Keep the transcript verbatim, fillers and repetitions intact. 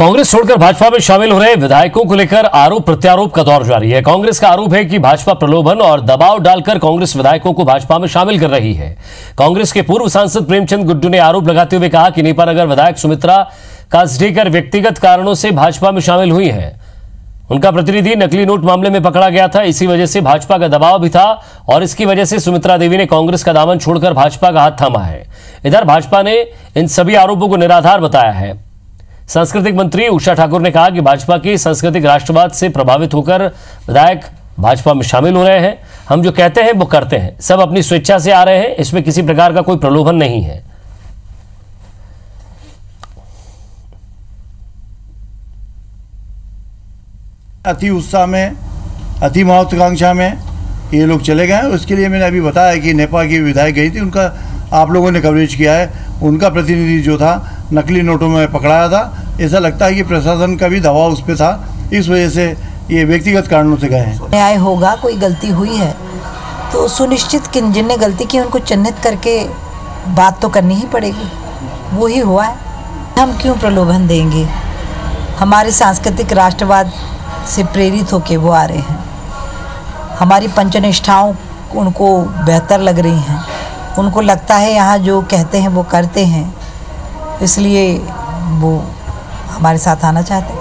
कांग्रेस छोड़कर भाजपा में शामिल हो रहे विधायकों को लेकर आरोप प्रत्यारोप का दौर जारी है। कांग्रेस का आरोप है कि भाजपा प्रलोभन और दबाव डालकर कांग्रेस विधायकों को भाजपा में शामिल कर रही है। कांग्रेस के पूर्व सांसद प्रेमचंद गुड्डू ने आरोप लगाते हुए कहा कि नेपानगर विधायक सुमित्रा कास्डेकर व्यक्तिगत कारणों से भाजपा में शामिल हुई है। उनका प्रतिनिधि नकली नोट मामले में पकड़ा गया था, इसी वजह से भाजपा का दबाव भी था और इसकी वजह से सुमित्रा देवी ने कांग्रेस का दामन छोड़कर भाजपा का हाथ थामा है। इधर भाजपा ने इन सभी आरोपों को निराधार बताया है। सांस्कृतिक मंत्री उषा ठाकुर ने कहा कि भाजपा की सांस्कृतिक राष्ट्रवाद से प्रभावित होकर विधायक भाजपा में शामिल हो रहे हैं। हम जो कहते हैं वो करते हैं, सब अपनी स्वेच्छा से आ रहे हैं, इसमें किसी प्रकार का कोई प्रलोभन नहीं है। अति उत्साह में, अति महत्वाकांक्षा में ये लोग चले गए। उसके लिए मैंने अभी बताया कि नेपाल की विधायक गई थी, उनका आप लोगों ने कवरेज किया है। उनका प्रतिनिधि जो था नकली नोटों में पकड़ाया था। ऐसा लगता है कि प्रशासन का भी दबाव उस पर था, इस वजह से ये व्यक्तिगत कारणों से गए हैं। न्याय होगा, कोई गलती हुई है तो सुनिश्चित किन जिनने गलती की उनको चिन्हित करके बात तो करनी ही पड़ेगी। वो ही हुआ है। हम क्यों प्रलोभन देंगे? हमारे सांस्कृतिक राष्ट्रवाद से प्रेरित होकर वो आ रहे हैं। हमारी पंचनिष्ठाओं उनको बेहतर लग रही हैं। उनको लगता है यहाँ जो कहते हैं वो करते हैं, इसलिए वो हमारे साथ आना चाहते हैं।